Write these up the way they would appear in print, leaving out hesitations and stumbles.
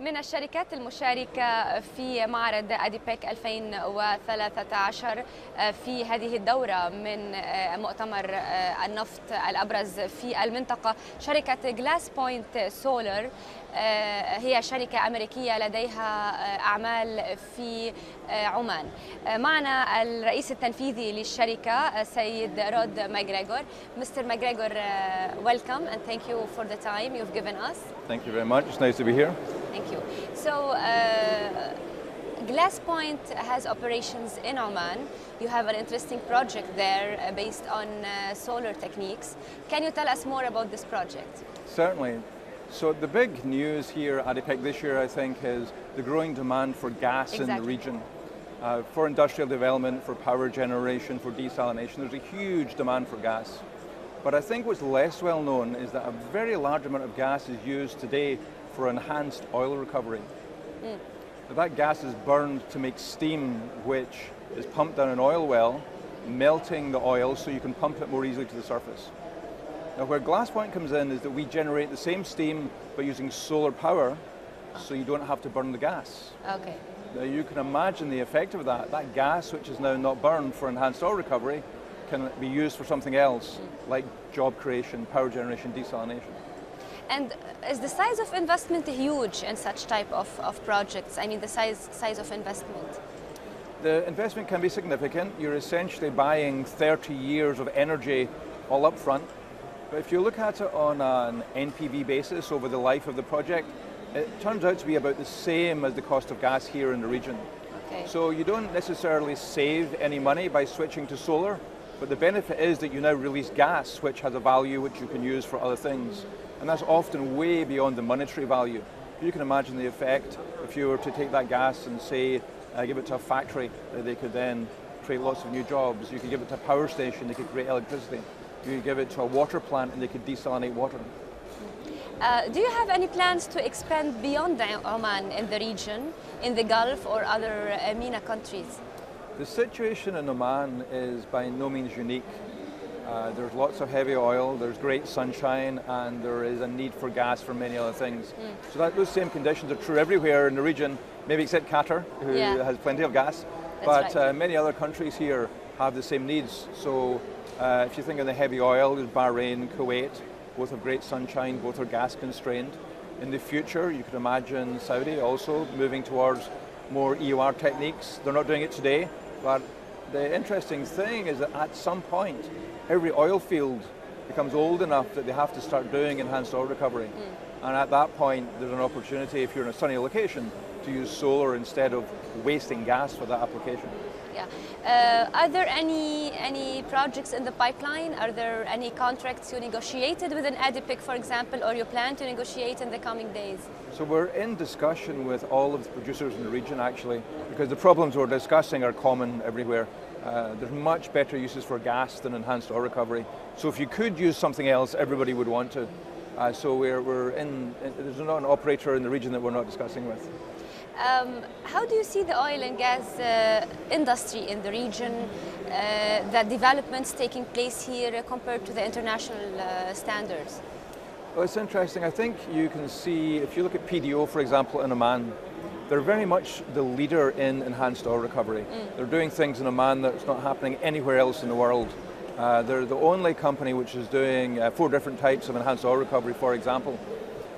من الشركات المشاركة في معرض أديبيك 2013 في هذه الدورة من مؤتمر النفط الأبرز في المنطقة شركة جلاس بوينت سولر، هي شركة أمريكية لديها أعمال في عمان. معنا الرئيس التنفيذي للشركة سيد رود ماكغريغور. Mr. MacGregor, welcome and thank you for the time you've given us. Thank you very much. It's nice to be here. Thank you. So, GlassPoint has operations in Oman. You have an interesting project there based on solar techniques. Can you tell us more about this project? Certainly. So the big news here at ADIPEC this year, I think, is the growing demand for gas in the region. For industrial development, for power generation, for desalination, there's a huge demand for gas. But I think what's less well known is that a very large amount of gas is used today for enhanced oil recovery. That gas is burned to make steam, which is pumped down an oil well, melting the oil so you can pump it more easily to the surface. Now, where GlassPoint comes in is that we generate the same steam but using solar power, so you don't have to burn the gas. Okay. Now, you can imagine the effect of that. That gas, which is now not burned for enhanced oil recovery, can be used for something else, like job creation, power generation, desalination. And is the size of investment huge in such type of projects? I mean, the size of investment? The investment can be significant. You're essentially buying 30 years of energy all up front. But if you look at it on an NPV basis over the life of the project, it turns out to be about the same as the cost of gas here in the region. Okay. So you don't necessarily save any money by switching to solar, but the benefit is that you now release gas, which has a value which you can use for other things. And that's often way beyond the monetary value. You can imagine the effect if you were to take that gas and, say, give it to a factory, they could then create lots of new jobs. You could give it to a power station, they could create electricity. You could give it to a water plant and they could desalinate water. Do you have any plans to expand beyond Oman in the region, in the Gulf or other MENA countries? The situation in Oman is by no means unique. There's lots of heavy oil, there's great sunshine, and there is a need for gas for many other things. So those same conditions are true everywhere in the region, maybe except Qatar, who has plenty of gas. But many other countries here have the same needs. So if you think of the heavy oil, there's Bahrain, Kuwait, both have great sunshine, both are gas constrained. In the future, you can imagine Saudi also moving towards more EOR techniques. They're not doing it today, but the interesting thing is that at some point, every oil field becomes old enough that they have to start doing enhanced oil recovery. And at that point, there's an opportunity, if you're in a sunny location, to use solar instead of wasting gas for that application. Are there any projects in the pipeline? Are there any contracts you negotiated with an ADIPEC, for example, or you plan to negotiate in the coming days? So we're in discussion with all of the producers in the region, actually, because the problems we're discussing are common everywhere. There's much better uses for gas than enhanced oil recovery. So if you could use something else, everybody would want to. So there's not an operator in the region that we're not discussing with. How do you see the oil and gas industry in the region, the developments taking place here compared to the international standards? Well, it's interesting. I think you can see, if you look at PDO, for example, in Oman, they're very much the leader in enhanced oil recovery. They're doing things in Oman that's not happening anywhere else in the world. They're the only company which is doing 4 different types of enhanced oil recovery, for example.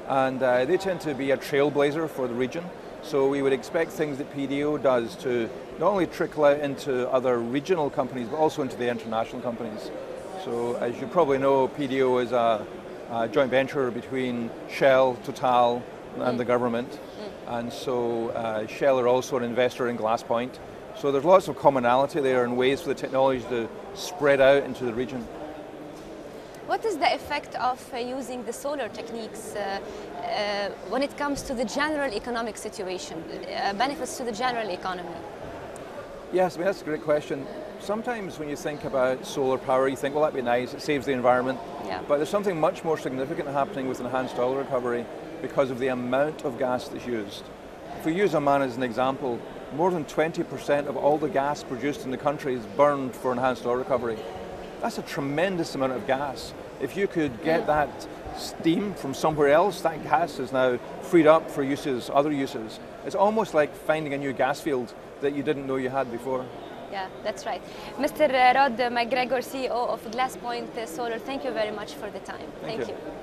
And they tend to be a trailblazer for the region. So we would expect things that PDO does to not only trickle out into other regional companies, but also into the international companies. So as you probably know, PDO is a joint venture between Shell, Total, and the government. And so Shell are also an investor in GlassPoint. So there's lots of commonality there and ways for the technology to spread out into the region. What is the effect of using the solar techniques when it comes to the general economic situation, benefits to the general economy? Yes, I mean, that's a great question. Sometimes when you think about solar power, you think, well, that'd be nice, it saves the environment. But there's something much more significant happening with enhanced oil recovery because of the amount of gas that's used. If we use Oman as an example, more than 20% of all the gas produced in the country is burned for enhanced oil recovery. That's a tremendous amount of gas. If you could get that steam from somewhere else. That gas is now freed up for uses, other uses. It's almost like finding a new gas field that you didn't know you had before. Yeah, that's right. Mr. Rod MacGregor, CEO of GlassPoint Solar, thank you very much for the time. Thank you.